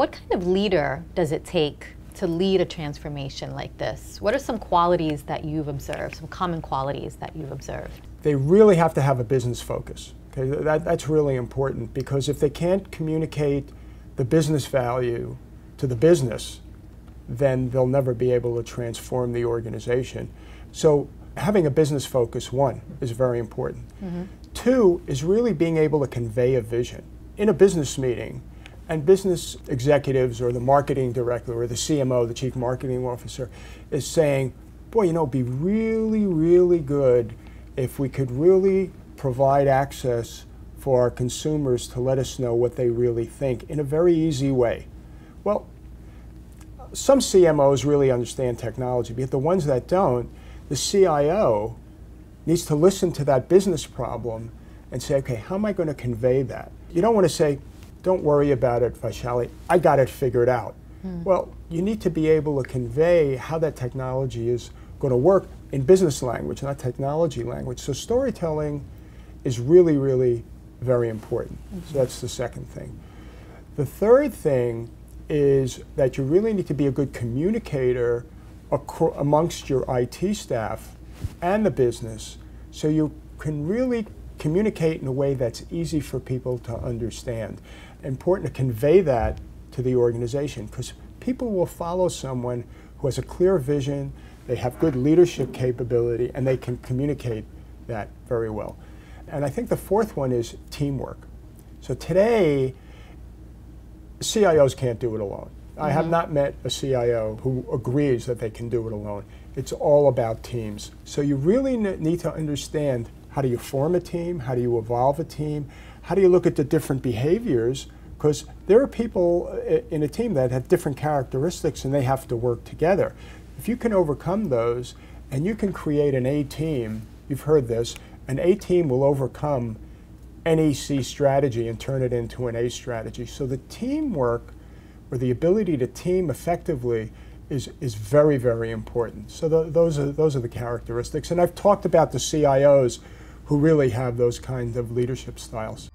What kind of leader does it take to lead a transformation like this? What are some qualities that you've observed, some common qualities that you've observed? They really have to have a business focus. Okay, that's really important, because if they can't communicate the business value to the business, then they'll never be able to transform the organization. So having a business focus, one, is very important. Mm-hmm. Two is really being able to convey a vision. In a business meeting, and business executives or the marketing director or the CMO, the chief marketing officer, is saying, boy, you know, it'd be really, really good if we could really provide access for our consumers to let us know what they really think in a very easy way. Well, some CMOs really understand technology, but the ones that don't, the CIO needs to listen to that business problem and say, okay, how am I going to convey that? You don't want to say, don't worry about it, Vaishali, I got it figured out. Mm. Well, you need to be able to convey how that technology is going to work in business language, not technology language. So storytelling is really, really very important. Mm-hmm. So that's the second thing. The third thing is that you really need to be a good communicator amongst your IT staff and the business, so you can really communicate in a way that's easy for people to understand. Important to convey that to the organization, because people will follow someone who has a clear vision, they have good leadership capability, and they can communicate that very well. And I think the fourth one is teamwork. So today, CIOs can't do it alone. Mm-hmm. I have not met a CIO who agrees that they can do it alone. It's all about teams. So you really need to understand, how do you form a team? How do you evolve a team? How do you look at the different behaviors? Because there are people in a team that have different characteristics and they have to work together. If you can overcome those and you can create an A team, you've heard this, an A team will overcome any C strategy and turn it into an A strategy. So the teamwork, or the ability to team effectively, is very, very important. So those are the characteristics. And I've talked about the CIOs who really have those kinds of leadership styles.